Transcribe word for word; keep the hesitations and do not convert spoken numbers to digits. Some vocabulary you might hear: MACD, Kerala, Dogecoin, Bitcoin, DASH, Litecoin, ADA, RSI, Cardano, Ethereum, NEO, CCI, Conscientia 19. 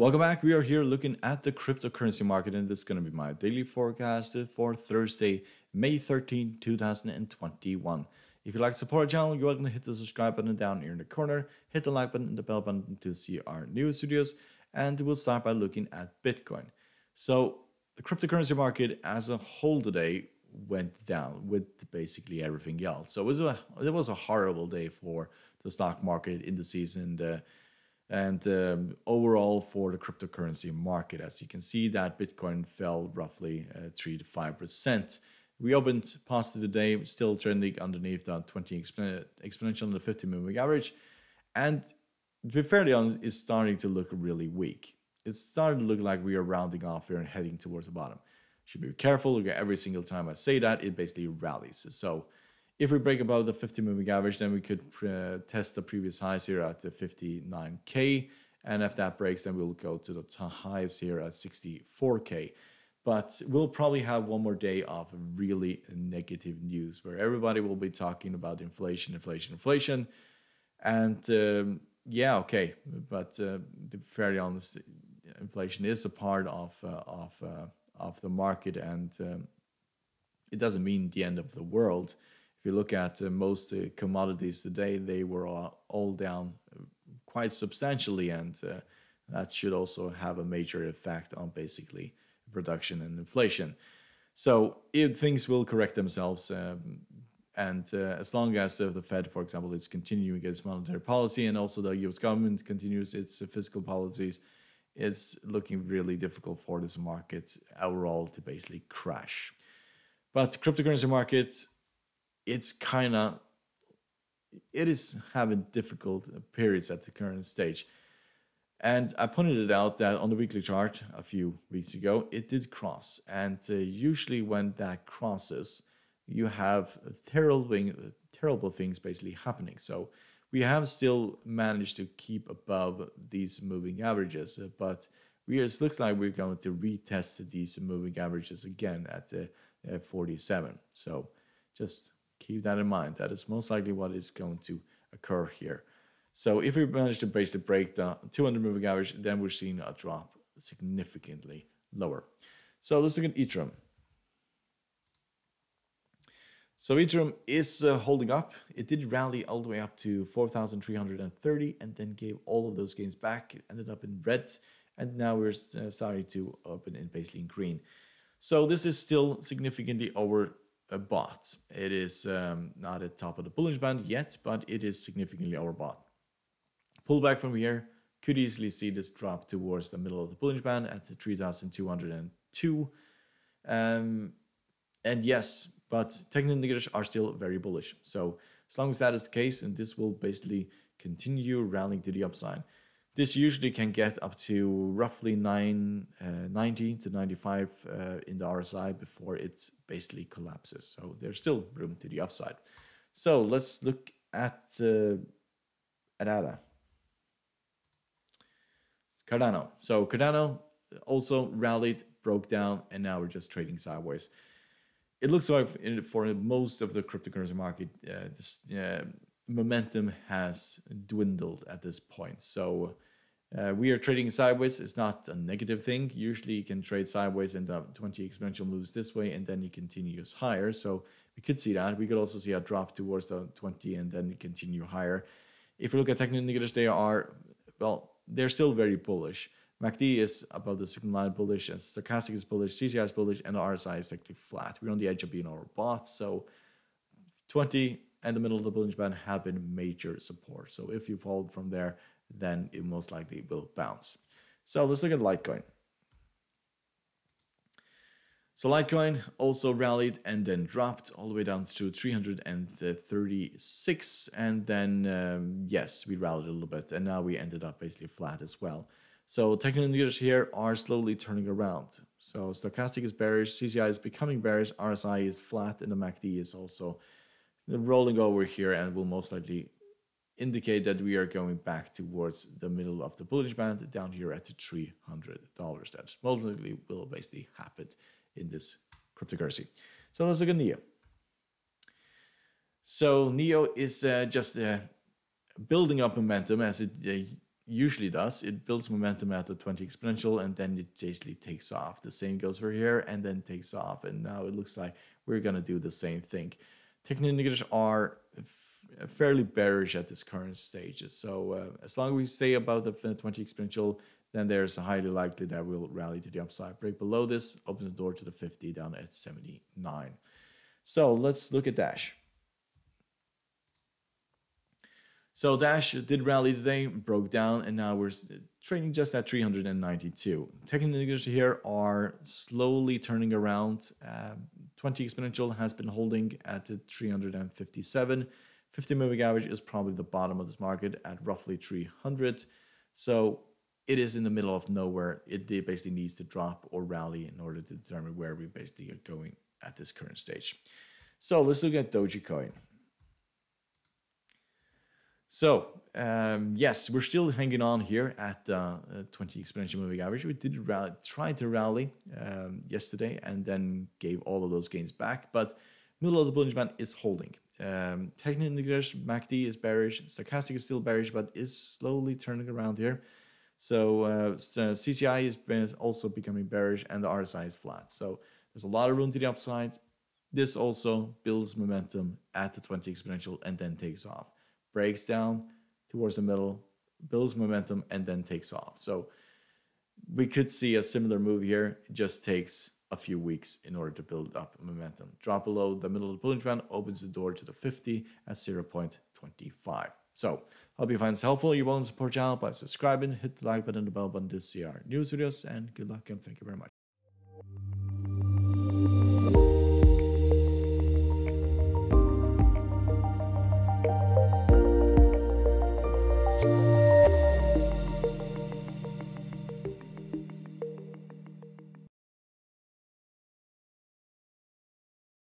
Welcome back. We are here looking at the cryptocurrency market, and this is going to be my daily forecast for Thursday, May thirteenth, two thousand twenty-one. If you'd like to support our channel, you're welcome to hit the subscribe button down here in the corner, hit the like button and the bell button to see our newest videos, and we'll start by looking at Bitcoin. So the cryptocurrency market as a whole today went down with basically everything else. So it was a, it was a horrible day for the stock market, indices, and uh, And um, overall for the cryptocurrency market. As you can see, that Bitcoin fell roughly uh, three to five percent. We opened positive today, still trending underneath that twenty exp exponential and the fifty moving average. And to be fairly honest, it's starting to look really weak. It's starting to look like we are rounding off here and heading towards the bottom. Should be careful. Look at every single time I say that, it basically rallies. So if we break above the fifty moving average, then we could uh, test the previous highs here at the fifty-nine K. And if that breaks, then we'll go to the highs here at sixty-four K. But we'll probably have one more day of really negative news where everybody will be talking about inflation, inflation, inflation. And um, yeah, okay. But uh, to be fairly honest, inflation is a part of, uh, of, uh, of the market, and um, it doesn't mean the end of the world. If you look at uh, most uh, commodities today, they were all, all down quite substantially, and uh, that should also have a major effect on basically production and inflation. So if things will correct themselves, um, and uh, as long as uh, the Fed, for example, is continuing its monetary policy, and also the U S government continues its uh, fiscal policies, it's looking really difficult for this market overall to basically crash. But the cryptocurrency market, it's kind of, it is having difficult periods at the current stage. And I pointed it out that on the weekly chart a few weeks ago, it did cross. And uh, usually when that crosses, you have terrible, terrible things basically happening. So we have still managed to keep above these moving averages, but we, it looks like we're going to retest these moving averages again at uh, forty-seven. So just keep that in mind. That is most likely what is going to occur here. So if we manage to basically break the two hundred moving average, then we're seeing a drop significantly lower. So let's look at Ethereum. So Ethereum is uh, holding up. It did rally all the way up to four thousand three hundred thirty and then gave all of those gains back. It ended up in red, and now we're uh, starting to open in basically in green. So this is still significantly over bought. It is um, not at top of the bullish band yet, but it is significantly overbought. Pullback from here could easily see this drop towards the middle of the bullish band at the three thousand two hundred two. Um, and yes, but technical indicators are still very bullish. So as long as that is the case, and this will basically continue rallying to the upside. This usually can get up to roughly ninety to ninety-five uh, in the R S I before it basically collapses. So there's still room to the upside. So let's look at uh, A D A. Cardano. So Cardano also rallied, broke down, and now we're just trading sideways. It looks like for most of the cryptocurrency market, uh, this, uh, momentum has dwindled at this point. So uh, we are trading sideways. It's not a negative thing. Usually you can trade sideways and uh, twenty exponential moves this way, and then you continue higher. So we could see that. We could also see a drop towards the twenty and then continue higher. If you look at technical indicators, they are, well, they're still very bullish. M A C D is above the signal line bullish, and stochastic is bullish, C C I is bullish, and the R S I is actually flat. We're on the edge of being overbought. So twenty and the middle of the bullish band have been major support. So if you fall from there, then it most likely will bounce. So let's look at Litecoin. So Litecoin also rallied and then dropped all the way down to three hundred thirty-six. And then, um, yes, we rallied a little bit, and now we ended up basically flat as well. So technical indicators here are slowly turning around. So stochastic is bearish, C C I is becoming bearish, R S I is flat, and the M A C D is also rolling over here and will most likely indicate that we are going back towards the middle of the bullish band down here at the three hundred dollars. That most likely will basically happen in this cryptocurrency. So let's look at NEO. So NEO is uh, just uh, building up momentum as it uh, usually does. It builds momentum at the twenty exponential and then it basically takes off. The same goes for here and then takes off. And now it looks like we're going to do the same thing. Technical indicators are fairly bearish at this current stage. So uh, as long as we stay above the twenty exponential, then there's highly likely that we'll rally to the upside. Break below this, open the door to the fifty down at seventy-nine. So let's look at DASH. So DASH did rally today, broke down, and now we're trading just at three hundred ninety-two. Technical indicators here are slowly turning around. Uh, twenty exponential has been holding at the three hundred fifty-seven. fifty moving average is probably the bottom of this market at roughly three hundred. So it is in the middle of nowhere. It basically needs to drop or rally in order to determine where we basically are going at this current stage. So let's look at Dogecoin. So um, yes, we're still hanging on here at the uh, twenty exponential moving average. We did rally, try to rally um, yesterday and then gave all of those gains back, but middle of the bullish band is holding. Um, Technical indicators, M A C D is bearish, stochastic is still bearish, but is slowly turning around here. So, uh, so C C I is, is also becoming bearish and the R S I is flat. So there's a lot of room to the upside. This also builds momentum at the twenty exponential and then takes off. Breaks down towards the middle, builds momentum, and then takes off. So we could see a similar move here. It just takes a few weeks in order to build up momentum. Drop below the middle of the bullish band, opens the door to the fifty at zero point two five. So hope you find this helpful. You're welcome to support the channel by subscribing, hit the like button, the bell button to see our news videos, and good luck and thank you very much.